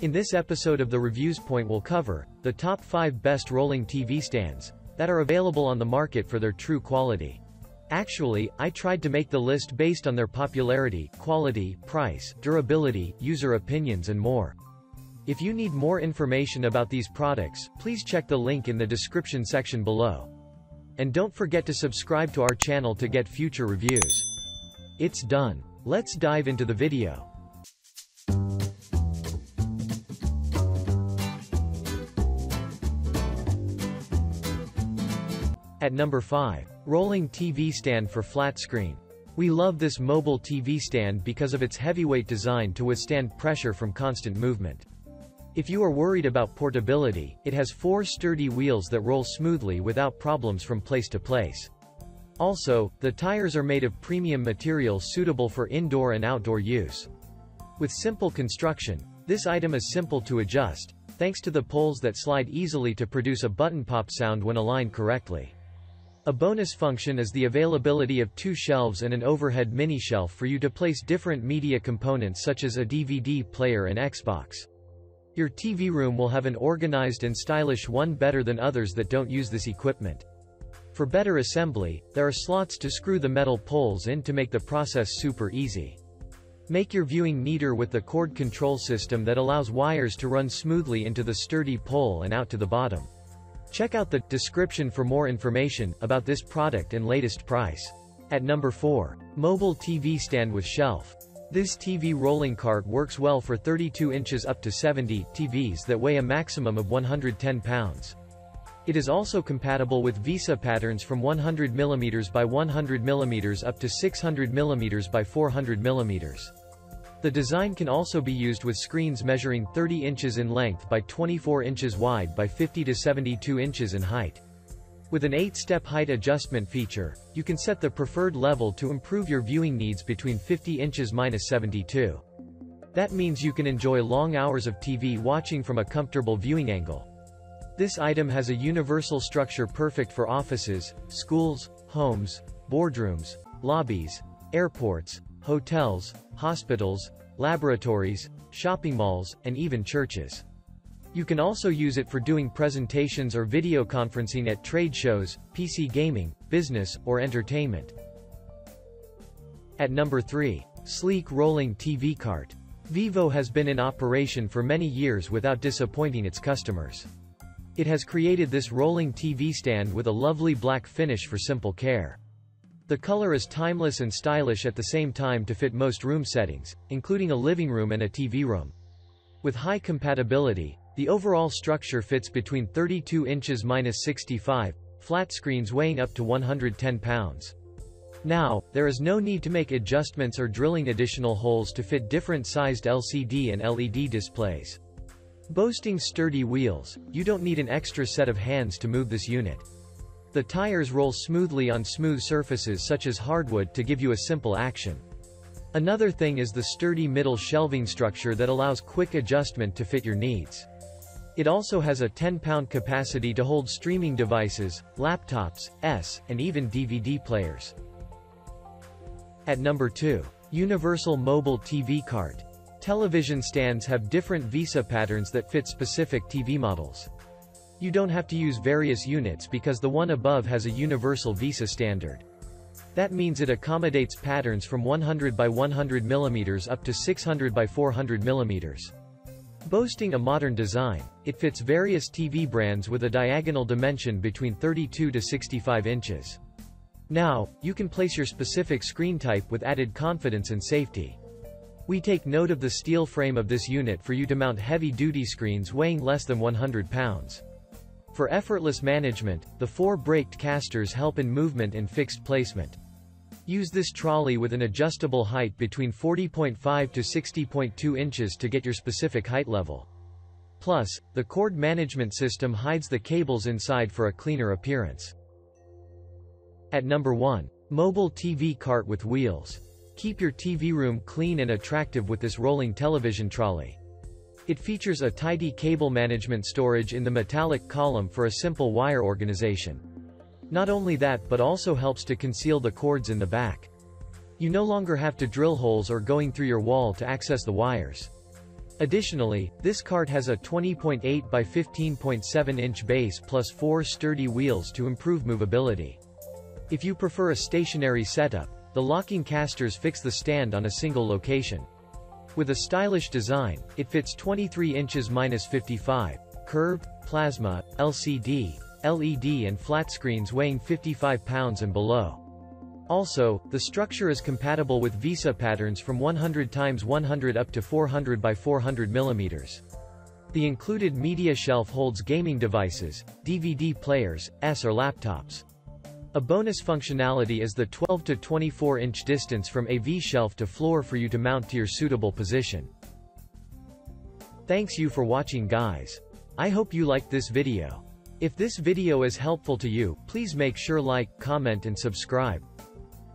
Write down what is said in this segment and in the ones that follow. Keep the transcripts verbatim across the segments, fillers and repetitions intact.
In this episode of The Reviews Point, we'll cover the top five best rolling T V stands that are available on the market for their true quality. Actually, I tried to make the list based on their popularity, quality, price, durability, user opinions and more. If you need more information about these products, please check the link in the description section below. And don't forget to subscribe to our channel to get future reviews. It's done. Let's dive into the video. At number five. Rolling T V stand for flat screen. We love this mobile T V stand because of its heavyweight design to withstand pressure from constant movement. If you are worried about portability, it has four sturdy wheels that roll smoothly without problems from place to place. Also, the tires are made of premium materials suitable for indoor and outdoor use. With simple construction, this item is simple to adjust, thanks to the poles that slide easily to produce a button pop sound when aligned correctly. A bonus function is the availability of two shelves and an overhead mini shelf for you to place different media components such as a D V D player and Xbox. Your T V room will have an organized and stylish one, better than others that don't use this equipment. For better assembly, there are slots to screw the metal poles in to make the process super easy. Make your viewing neater with the cord control system that allows wires to run smoothly into the sturdy pole and out to the bottom. Check out the description for more information about this product and latest price. At number four. Mobile T V stand with shelf. This T V rolling cart works well for thirty-two inches up to seventy T Vs that weigh a maximum of one hundred ten pounds. It is also compatible with Visa patterns from one hundred millimeters by one hundred millimeters up to six hundred millimeters by four hundred millimeters. The design can also be used with screens measuring thirty inches in length by twenty-four inches wide by fifty to seventy-two inches in height. With an eight-step height adjustment feature, you can set the preferred level to improve your viewing needs between fifty inches minus seventy-two. That means you can enjoy long hours of T V watching from a comfortable viewing angle. This item has a universal structure perfect for offices, schools, homes, boardrooms, lobbies, airports, hotels, hospitals, laboratories, shopping malls, and even churches. You can also use it for doing presentations or video conferencing at trade shows, P C gaming, business, or entertainment. At number three. Sleek rolling T V cart. Vivo has been in operation for many years without disappointing its customers. It has created this rolling T V stand with a lovely black finish for simple care. The color is timeless and stylish at the same time to fit most room settings, including a living room and a T V room. With high compatibility, the overall structure fits between thirty-two inches minus sixty-five, flat screens weighing up to one hundred ten pounds. Now, there is no need to make adjustments or drilling additional holes to fit different sized L C D and L E D displays. Boasting sturdy wheels, you don't need an extra set of hands to move this unit. The tires roll smoothly on smooth surfaces such as hardwood to give you a simple action. Another thing is the sturdy middle shelving structure that allows quick adjustment to fit your needs. It also has a ten-pound capacity to hold streaming devices, laptops, S, and even D V D players. At number two. Universal Mobile T V Cart. Television stands have different Visa patterns that fit specific T V models. You don't have to use various units because the one above has a universal Visa standard. That means it accommodates patterns from one hundred by one hundred millimeters up to six hundred by four hundred millimeters. Boasting a modern design, it fits various T V brands with a diagonal dimension between thirty-two to sixty-five inches. Now, you can place your specific screen type with added confidence and safety. We take note of the steel frame of this unit for you to mount heavy-duty screens weighing less than one hundred pounds. For effortless management, the four braked casters help in movement and fixed placement. Use this trolley with an adjustable height between forty point five to sixty point two inches to get your specific height level. Plus, the cord management system hides the cables inside for a cleaner appearance. At number one. Mobile T V cart with wheels. Keep your T V room clean and attractive with this rolling television trolley. It features a tidy cable management storage in the metallic column for a simple wire organization. Not only that, but also helps to conceal the cords in the back. You no longer have to drill holes or going through your wall to access the wires. Additionally, this cart has a twenty point eight by fifteen point seven inch base plus four sturdy wheels to improve movability. If you prefer a stationary setup, the locking casters fix the stand on a single location. With a stylish design, it fits twenty-three inches minus fifty-five, curved, plasma, L C D, L E D and flat screens weighing fifty-five pounds and below. Also, the structure is compatible with Visa patterns from one hundred by one hundred up to four hundred by four hundred millimeters. The included media shelf holds gaming devices, D V D players, S or laptops. A bonus functionality is the twelve to twenty-four inch distance from A V shelf to floor for you to mount to your suitable position. Thanks you for watching, guys. I hope you liked this video. If this video is helpful to you, please make sure like, comment and subscribe.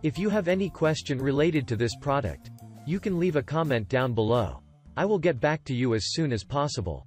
If you have any question related to this product, you can leave a comment down below. I will get back to you as soon as possible.